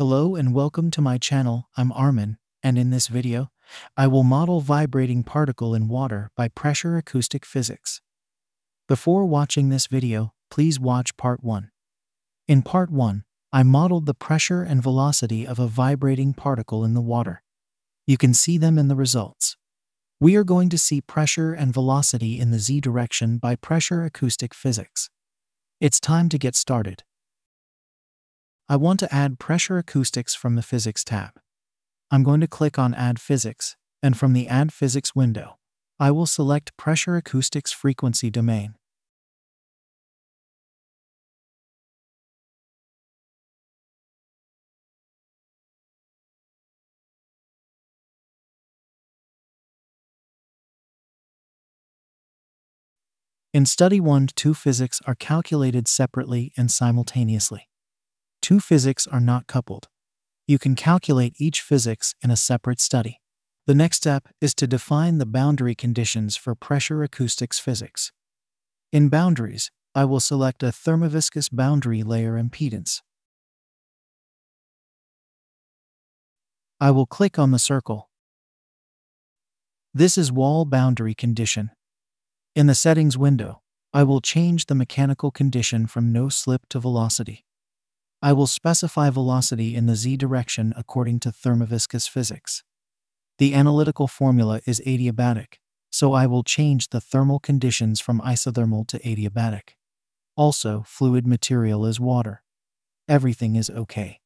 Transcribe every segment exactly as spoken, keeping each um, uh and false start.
Hello and welcome to my channel. I'm Armin, and in this video, I will model vibrating particle in water by pressure acoustic physics. Before watching this video, please watch part one. In part one, I modeled the pressure and velocity of a vibrating particle in the water. You can see them in the results. We are going to see pressure and velocity in the z direction by pressure acoustic physics. It's time to get started. I want to add pressure acoustics from the Physics tab. I'm going to click on Add Physics, and from the Add Physics window, I will select Pressure Acoustics Frequency Domain. In Study one to two, physics are calculated separately and simultaneously. Two physics are not coupled. You can calculate each physics in a separate study. The next step is to define the boundary conditions for pressure acoustics physics. In boundaries, I will select a thermoviscous boundary layer impedance. I will click on the circle. This is wall boundary condition. In the settings window, I will change the mechanical condition from no slip to velocity. I will specify velocity in the z direction according to thermoviscous physics. The analytical formula is adiabatic, so I will change the thermal conditions from isothermal to adiabatic. Also, fluid material is water. Everything is okay.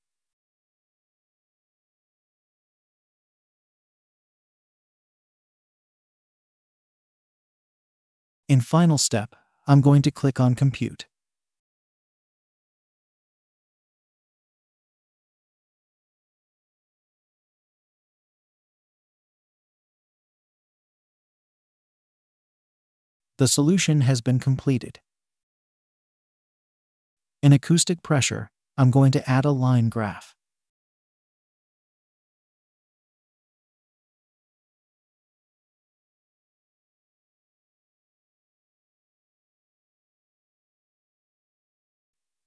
In final step, I'm going to click on Compute. The solution has been completed. In acoustic pressure, I'm going to add a line graph.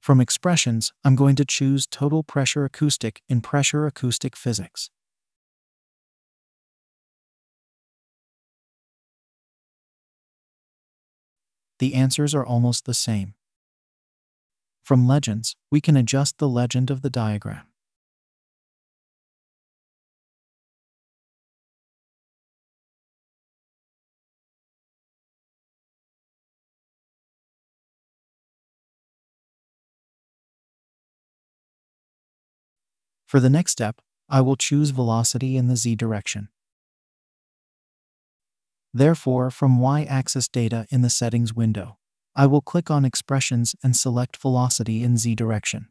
From expressions, I'm going to choose total pressure acoustic in pressure acoustic physics. The answers are almost the same. From legends, we can adjust the legend of the diagram. For the next step, I will choose velocity in the z direction. Therefore, from y-axis data in the settings window, I will click on expressions and select velocity in z direction.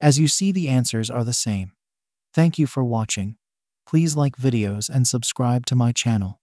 As you see, the answers are the same. Thank you for watching. Please like videos and subscribe to my channel.